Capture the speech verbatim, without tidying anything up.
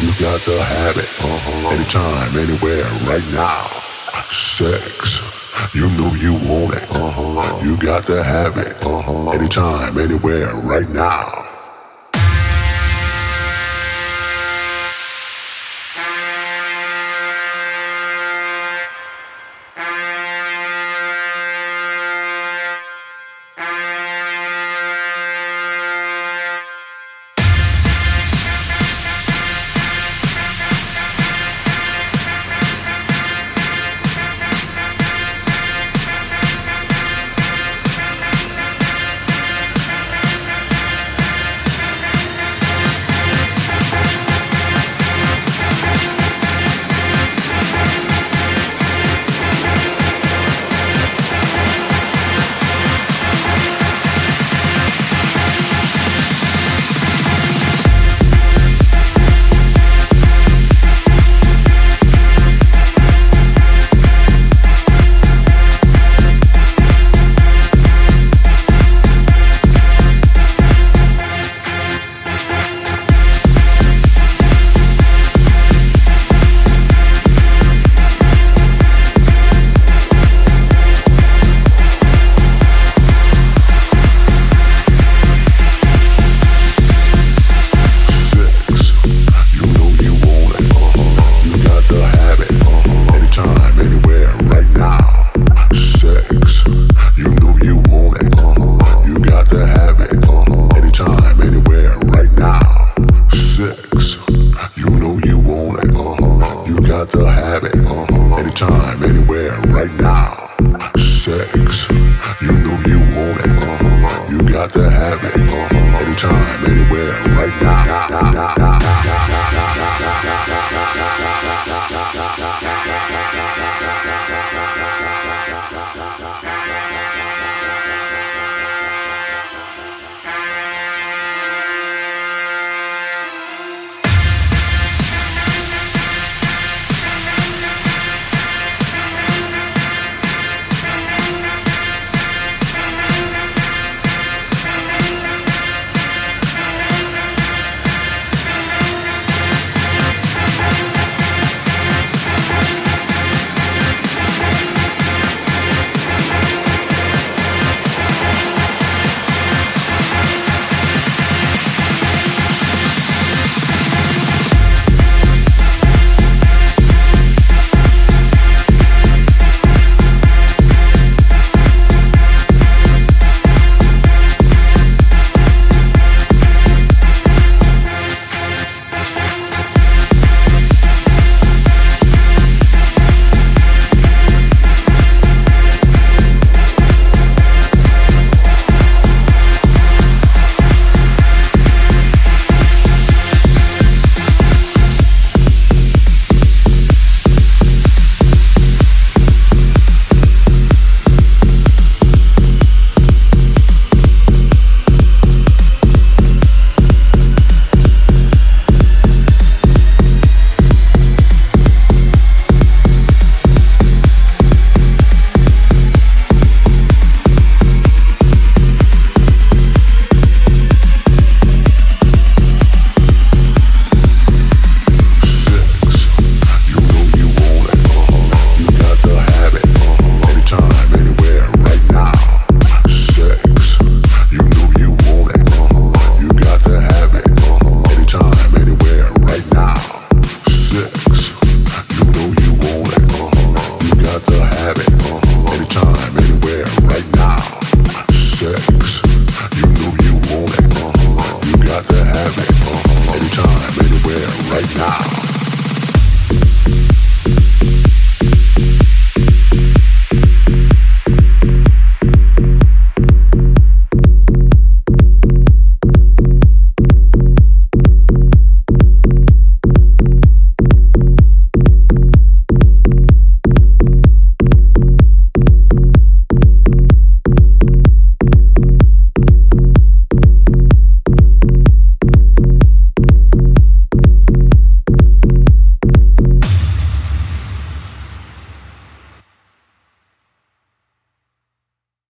You got to have it, uh-huh. Anytime, anywhere, right now.